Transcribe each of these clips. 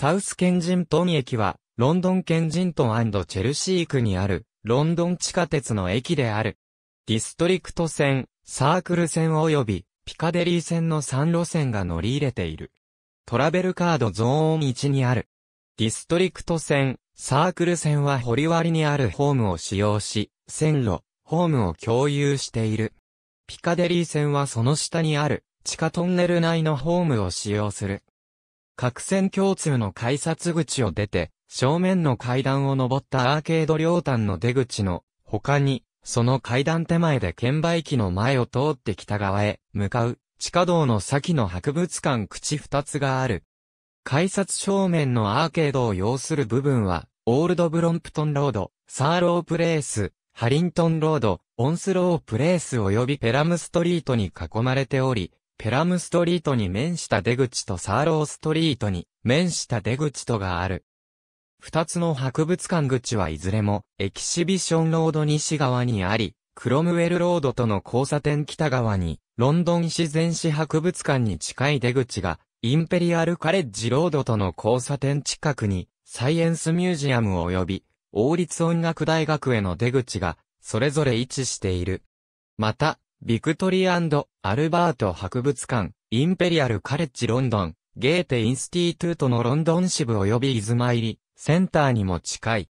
サウスケンジントン駅は、ロンドンケンジントン&チェルシー区にある、ロンドン地下鉄の駅である。ディストリクト線、サークル線及び、ピカデリー線の3路線が乗り入れている。トラベルカードゾーン1にある。ディストリクト線、サークル線は堀割にあるホームを使用し、線路、ホームを共有している。ピカデリー線はその下にある、地下トンネル内のホームを使用する。各線共通の改札口を出て、正面の階段を上ったアーケード両端の出口の、他に、その階段手前で券売機の前を通って北側へ、向かう、地下道の先の博物館口2つがある。改札正面のアーケードを擁する部分は、オールドブロンプトンロード、サーロープレース、ハリントンロード、オンスロープレース及びペラムストリートに囲まれており、ペラムストリートに面した出口とサーローストリートに面した出口とがある。二つの博物館口はいずれもエキシビションロード西側にあり、クロムウェルロードとの交差点北側に、ロンドン自然史博物館に近い出口が、インペリアルカレッジロードとの交差点近くに、サイエンスミュージアム及び、王立音楽大学への出口が、それぞれ位置している。また、ビクトリー&アルバート博物館、インペリアルカレッジロンドン、ゲーテインスティートゥートのロンドン支部及びイズマイリ、センターにも近い。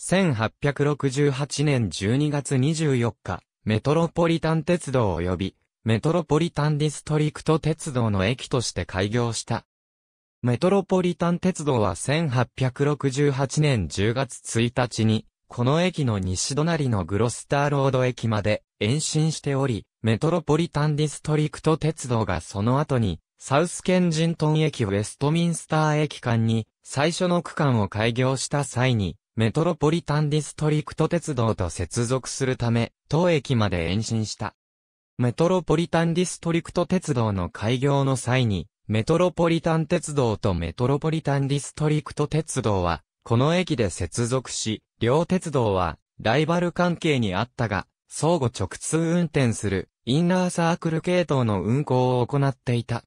1868年12月24日、メトロポリタン鉄道及び、メトロポリタンディストリクト鉄道の駅として開業した。メトロポリタン鉄道は1868年10月1日に、この駅の西隣のグロスターロード駅まで延伸しており、メトロポリタンディストリクト鉄道がその後に、サウスケンジントン駅ウェストミンスター駅間に、最初の区間を開業した際に、メトロポリタンディストリクト鉄道と接続するため、当駅まで延伸した。メトロポリタンディストリクト鉄道の開業の際に、メトロポリタン鉄道とメトロポリタンディストリクト鉄道は、この駅で接続し、両鉄道は、ライバル関係にあったが、相互直通運転する、インナーサークル系統の運行を行っていた。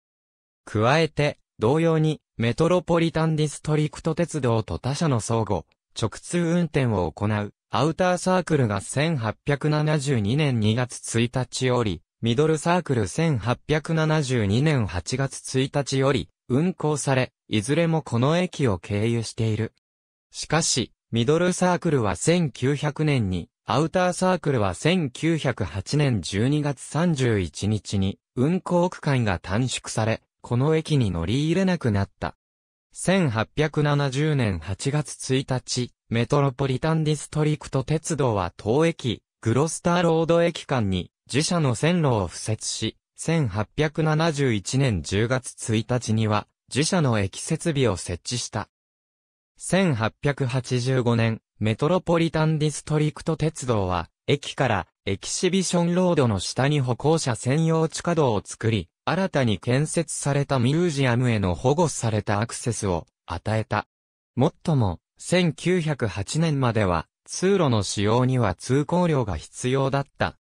加えて、同様に、メトロポリタンディストリクト鉄道と他社の相互、直通運転を行う、アウターサークルが1872年2月1日より、ミドルサークル1872年8月1日より、運行され、いずれもこの駅を経由している。しかし、ミドルサークルは1900年に、アウターサークルは1908年12月31日に、運行区間が短縮され、この駅に乗り入れなくなった。1870年8月1日、メトロポリタンディストリクト鉄道は当駅、グロスターロード駅間に、自社の線路を敷設し、1871年10月1日には、自社の駅設備を設置した。1885年、メトロポリタンディストリクト鉄道は、駅からエキシビションロードの下に歩行者専用地下道を作り、新たに建設されたミュージアムへの保護されたアクセスを与えた。もっとも、1908年までは、通路の使用には通行料が必要だった。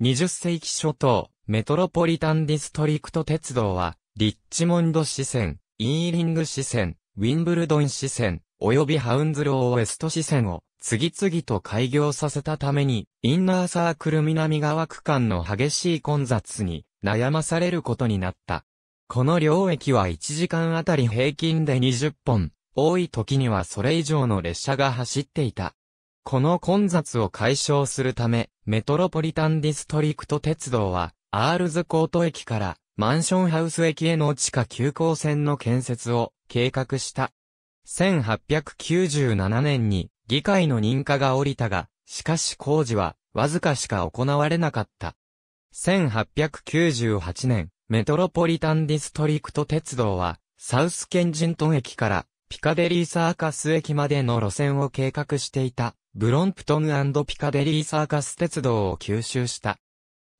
20世紀初頭、メトロポリタンディストリクト鉄道は、リッチモンド支線、イーリング支線、ウィンブルドン支線、及びハウンズローウエスト支線を次々と開業させたために、インナーサークル南側区間の激しい混雑に悩まされることになった。この両駅は1時間あたり平均で20本、多い時にはそれ以上の列車が走っていた。この混雑を解消するため、メトロポリタンディストリクト鉄道は、アールズコート駅からマンションハウス駅への地下急行線の建設を計画した。1897年に議会の認可が下りたが、しかし工事はわずかしか行われなかった。1898年、メトロポリタンディストリクト鉄道は、サウスケンジントン駅からピカデリーサーカス駅までの路線を計画していた、ブロンプトン&ピカデリーサーカス鉄道を吸収した。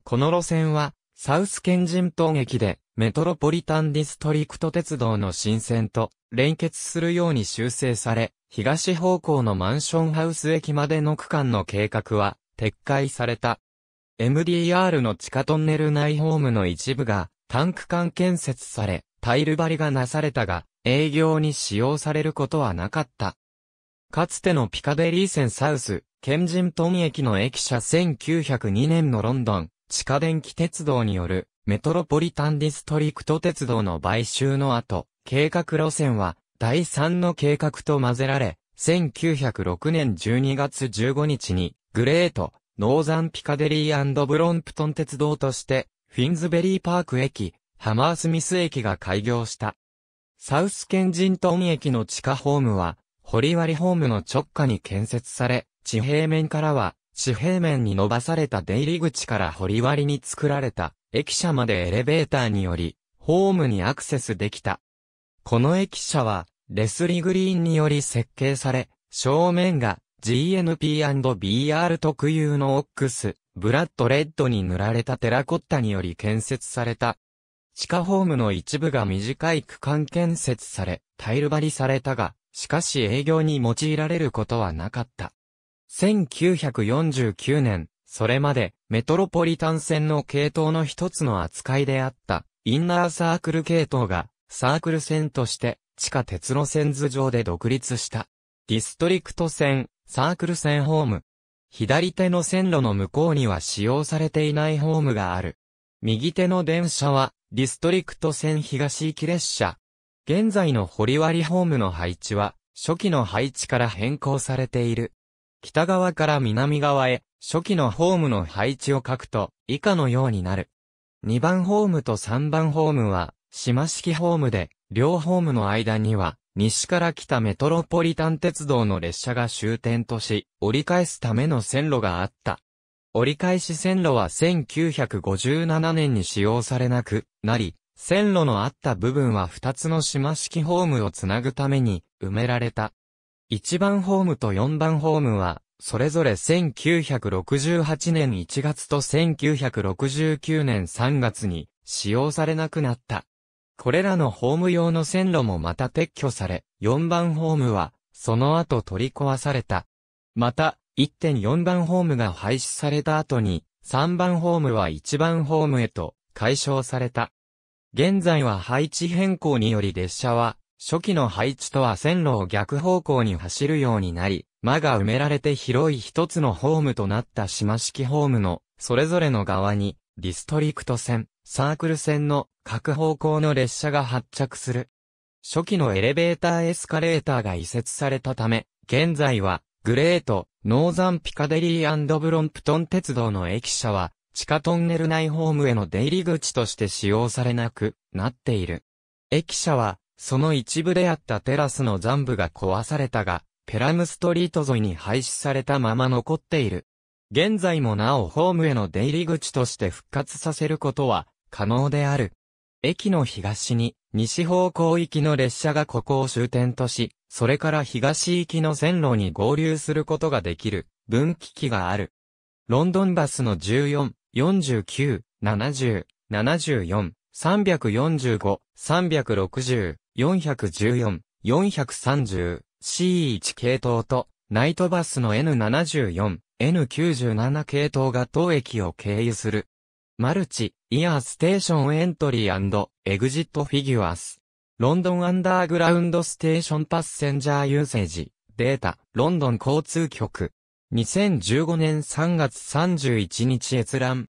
この路線は、サウスケンジントン駅で、メトロポリタンディストリクト鉄道の新線と連結するように修正され、東方向のマンションハウス駅までの区間の計画は撤回された。MDR の地下トンネル内ホームの一部が単区間建設され、タイル張りがなされたが、営業に使用されることはなかった。かつてのピカデリー線サウス、ケンジントン駅の駅舎1902年のロンドン、地下電気鉄道によるメトロポリタンディストリクト鉄道の買収の後、計画路線は第3の計画と混ぜられ、1906年12月15日にグレート、ノーザンピカデリー&ブロンプトン鉄道として、フィンズベリーパーク駅、ハマースミス駅が開業した。サウスケンジントン駅の地下ホームは、掘割ホームの直下に建設され、地平面からは、地平面に伸ばされた出入り口から掘割に作られた、駅舎までエレベーターにより、ホームにアクセスできた。この駅舎は、レスリー・グリーンにより設計され、正面が GNP&BR 特有のオックス、ブラッドレッドに塗られたテラコッタにより建設された。地下ホームの一部が短い区間建設され、タイル張りされたが、しかし営業に用いられることはなかった。1949年、それまでメトロポリタン線の系統の一つの扱いであった、インナーサークル系統が、サークル線として、地下鉄路線図上で独立した。ディストリクト線、サークル線ホーム。左手の線路の向こうには使用されていないホームがある。右手の電車は、ディストリクト線東行き列車。現在の掘割ホームの配置は、初期の配置から変更されている。北側から南側へ、初期のホームの配置を書くと、以下のようになる。2番ホームと3番ホームは、島式ホームで、両ホームの間には、西から来たメトロポリタン鉄道の列車が終点とし、折り返すための線路があった。折り返し線路は1957年に使用されなくなり、線路のあった部分は2つの島式ホームをつなぐために埋められた。1番ホームと4番ホームは、それぞれ1968年1月と1969年3月に使用されなくなった。これらのホーム用の線路もまた撤去され、4番ホームは、その後取り壊された。また、1.4 番ホームが廃止された後に、3番ホームは1番ホームへと、改称された。現在は配置変更により列車は、初期の配置とは線路を逆方向に走るようになり、間が埋められて広い一つのホームとなった島式ホームの、それぞれの側に、ディストリクト線、サークル線の各方向の列車が発着する。初期のエレベーターエスカレーターが移設されたため、現在はグレート、ノーザンピカデリー&ブロンプトン鉄道の駅舎は地下トンネル内ホームへの出入り口として使用されなくなっている。駅舎はその一部であったテラスの残部が壊されたが、ペラムストリート沿いに廃止されたまま残っている。現在もなおホームへの出入り口として復活させることは可能である。駅の東に西方向行きの列車がここを終点とし、それから東行きの線路に合流することができる分岐器がある。ロンドンバスの14、49、70、74、345、360、414、430、C1 系統とナイトバスの N74、N97 系統が当駅を経由する。マルチ、イヤーステーションエントリー&エグジットフィギュアス。ロンドンアンダーグラウンドステーションパッセンジャーユーセージ。データ、ロンドン交通局。2015年3月31日閲覧。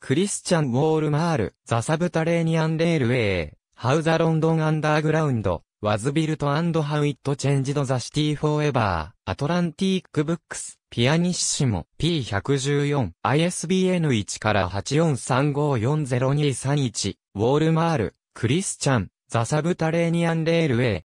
クリスチャン・ウォールマール、ザ・サブタレーニアン・レールウェイ。ハウザ・ロンドンアンダーグラウンド。Was built and how it changed the city forever. Atlantic Books. ピアニッシモ P114 ISBN1 から8435402231ウォールマールクリスチャンザサブタレーニアンレールウェイ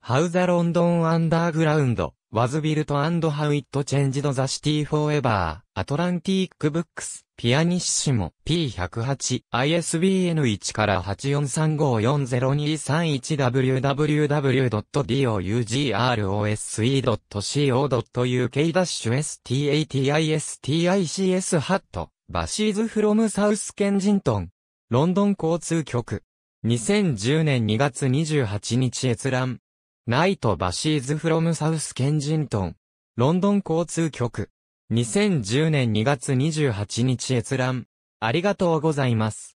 ハウザロンドンアンダーグラウンドワズビルトアンドハウイットチェンジドザシティフォーエバーアトランティックブックスピアニッシモ P108 ISBN1 から8435402231www.dougse.co.uk-statistic hat バシーズフロムサウスケンジントンロンドン交通局2010年2月28日閲覧ナイトバシーズフロムサウスケンジントンロンドン交通局2010年2月28日閲覧。ありがとうございます。